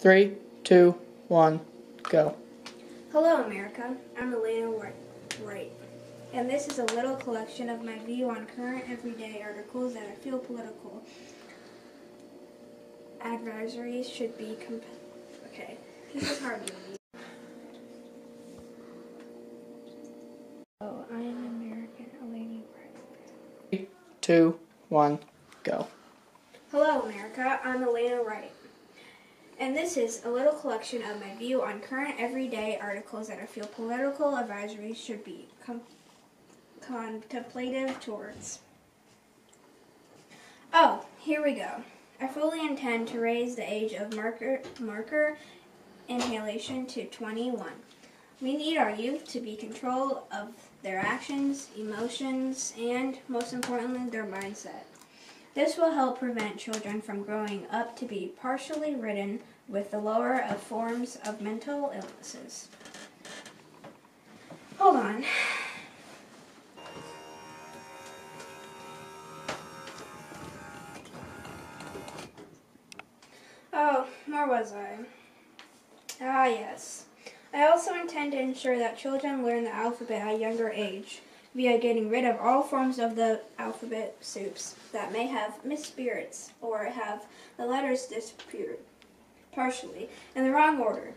3, 2, 1, go. Hello, America. I'm Elena Wright, and this is a little collection of my view on current everyday articles that I feel political advisories should be okay, this is hard to read. Oh, I am American, Elena Wright. 3, 2, 1, go. Hello, America. I'm Elena Wright, and this is a little collection of my view on current everyday articles that I feel political advisories should be contemplative towards. Oh, here we go. I fully intend to raise the age of marker inhalation to 21. We need our youth to be in control of their actions, emotions, and, most importantly, their mindset. This will help prevent children from growing up to be partially ridden with the lower of forms of mental illnesses. Hold on. Oh, where was I? Ah, yes. I also intend to ensure that children learn the alphabet at a younger age, via getting rid of all forms of the alphabet soups that may have misspirits or have the letters disappeared partially in the wrong order.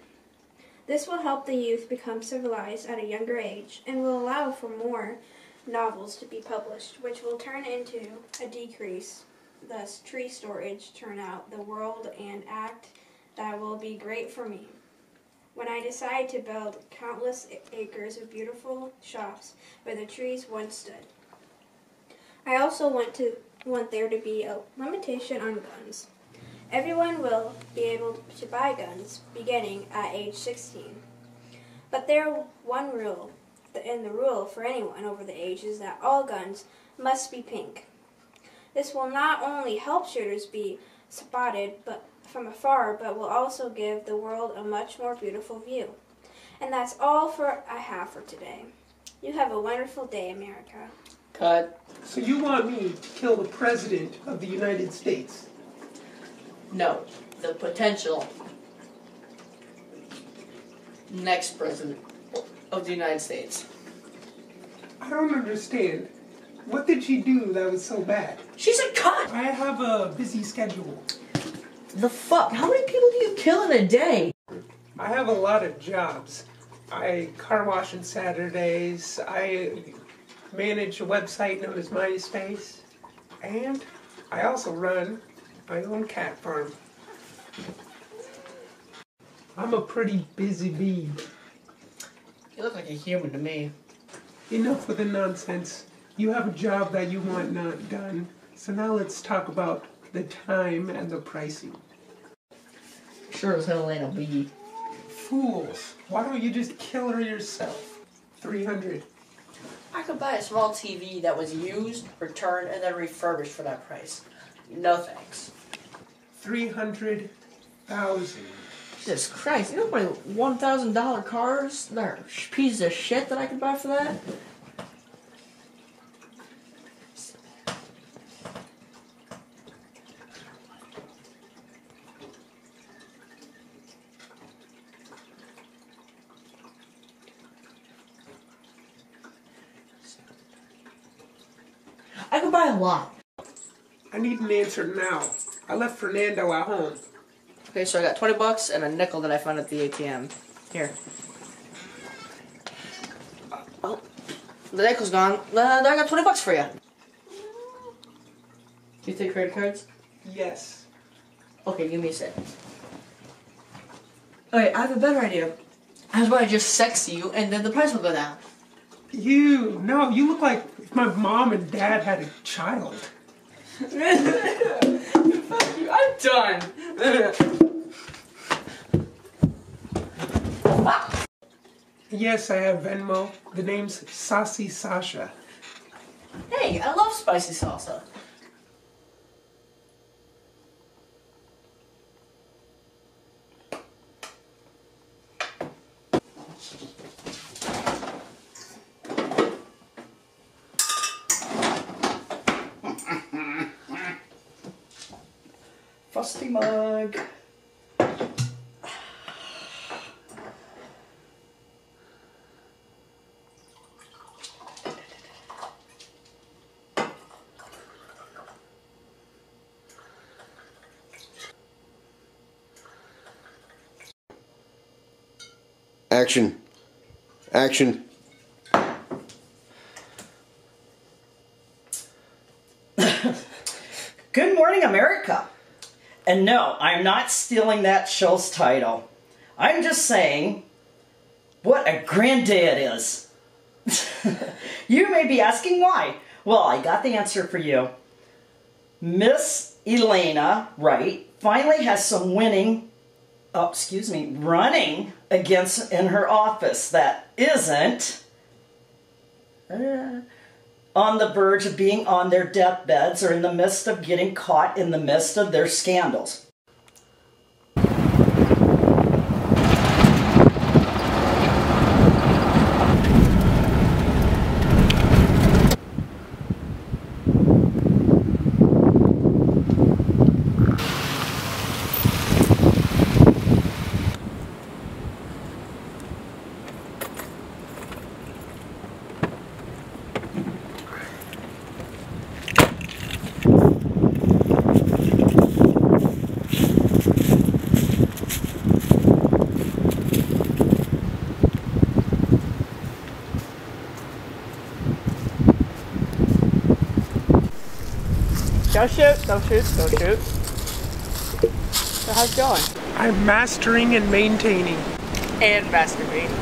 This will help the youth become civilized at a younger age and will allow for more novels to be published, which will turn into a decrease, thus tree storage, turn out the world and act that will be great for me. When I decide to build countless acres of beautiful shops where the trees once stood. I also want there to be a limitation on guns. Everyone will be able to buy guns beginning at age 16. But there's one rule, and the rule for anyone over the age is that all guns must be pink. This will not only help shooters be spotted, but from afar, but will also give the world a much more beautiful view. And that's all I have for today. You have a wonderful day, America. Cut. So you want me to kill the President of the United States? No, the potential next President of the United States. I don't understand. What did she do that was so bad? She's a cut! I have a busy schedule. The fuck? How many people do you kill in a day? I have a lot of jobs. I car wash on Saturdays. I manage a website known as MySpace. And I also run my own cat farm. I'm a pretty busy bee. You look like a human to me. Enough with the nonsense. You have a job that you want not done. So now let's talk about the time and the pricing. Sure as hell ain't a bee. Fools, why don't you just kill her yourself? 300. I could buy a small TV that was used, returned, and then refurbished for that price. No thanks. 300,000. Jesus Christ, you know how many $1,000 cars or pieces of shit that I could buy for that? 1. I need an answer now. I left Fernando at home. Okay, so I got 20 bucks and a nickel that I found at the ATM. Here. Oh, the nickel's gone. I got 20 bucks for you. Do you take credit cards? Yes. Okay, give me a sec. Okay, I have a better idea. I was about to just sex you and then the price will go down. You, no, you look like if my mom and dad had a child. Fuck you, I'm done. Ah. Yes, I have Venmo. The name's Saucy Sasha. Hey, I love spicy salsa. Musty mug. Action. Action. Good morning, America. And no, I'm not stealing that show's title. I'm just saying, what a grand day it is. You may be asking why. Well, I got the answer for you. Miss Elena Wright finally has some running against in her office that isn't on the verge of being on their deathbeds or in the midst of getting caught in the midst of their scandals. Go shoot, go shoot, go shoot. So how's it going? I'm mastering and maintaining. And masturbating.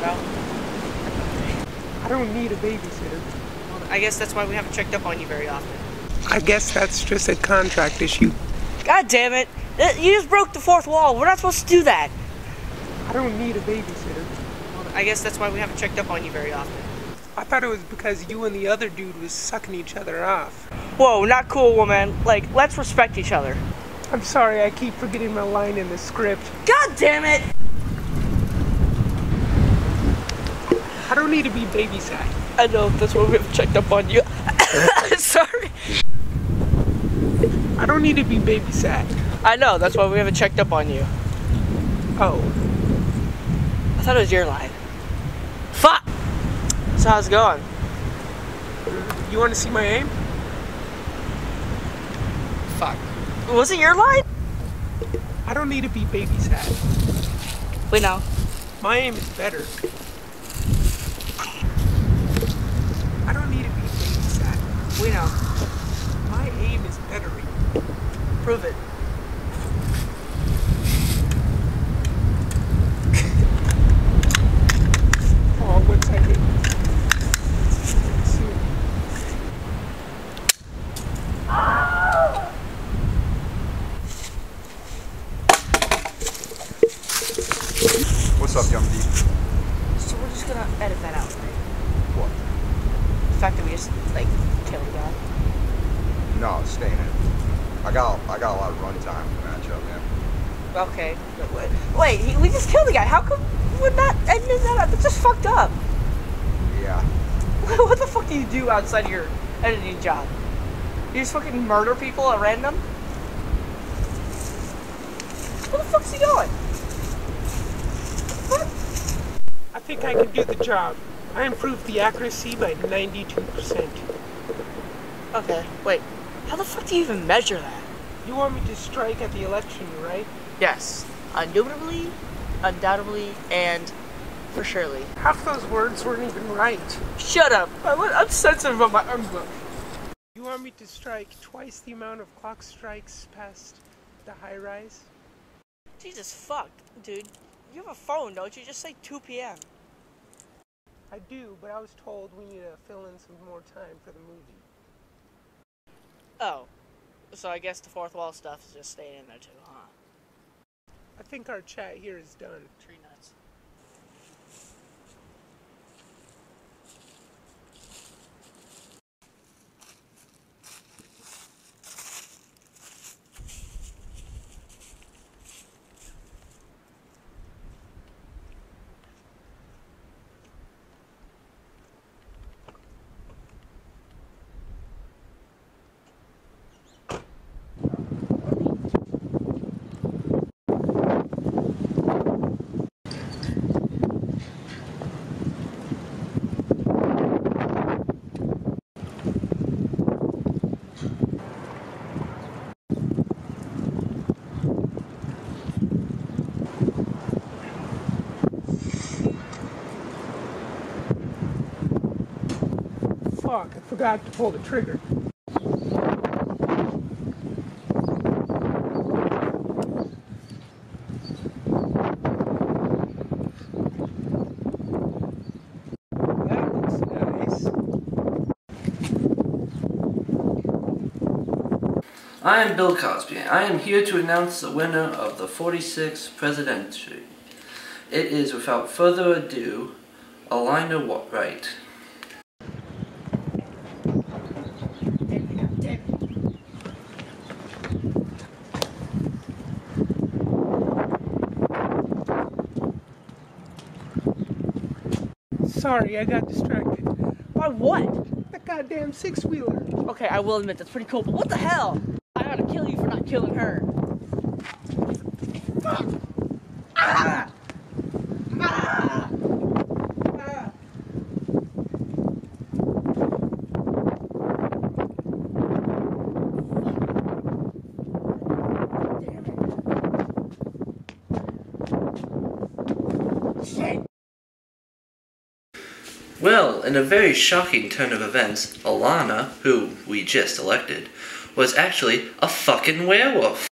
Well, I don't need a babysitter. Well, I guess that's why we haven't checked up on you very often. I guess that's just a contract issue. God damn it. You just broke the fourth wall. We're not supposed to do that. I don't need a babysitter. Well, I guess that's why we haven't checked up on you very often. I thought it was because you and the other dude was sucking each other off. Whoa, not cool, woman. Like, let's respect each other. I'm sorry, I keep forgetting my line in the script. God damn it! I don't need to be babysat. I know, that's why we haven't checked up on you. Sorry. I don't need to be babysat. I know, that's why we haven't checked up on you. Oh. I thought it was your line. Fuck! So how's it going? You want to see my aim? Fuck. Was it your line? I don't need to be babysat. Wait now. My aim is better. I don't need to be babysat. Wait now. My aim is better. Prove it. Oh, one second. What's up, Young D? So we're just gonna edit that out, right? What? The fact that we just, like, killed the guy? No, it's staying in. I got a lot of runtime in the matchup, man. Okay. Wait, we just killed the guy. How come we're not editing that out? That's just fucked up. Yeah. What the fuck do you do outside your editing job? You just fucking murder people at random? Where the fuck's he going? I think I can do the job. I improved the accuracy by 92%. Okay, wait. How the fuck do you even measure that? You want me to strike at the election, right? Yes. Indubitably, undoubtedly, and for surely. Half those words weren't even right. Shut up. I'm sensitive about my envelope. You want me to strike twice the amount of clock strikes past the high rise? Jesus fuck, dude. You have a phone, don't you? Just say 2 p.m. I do, but I was told we need to fill in some more time for the movie. Oh. So I guess the fourth wall stuff is just staying in there too, huh? I think our chat here is done. Tree nuts. o'clock. I forgot to pull the trigger. I am Bill Cosby. I am here to announce the winner of the 46th presidency. It is, without further ado, Elena Wright. Sorry, I got distracted. By what? That goddamn six-wheeler. Okay, I will admit, that's pretty cool, but what the hell? I gotta kill you for not killing her. Fuck! Ah! Ah! Ah! Damn it. Well, in a very shocking turn of events, Elena, who we just elected, was actually a fucking werewolf.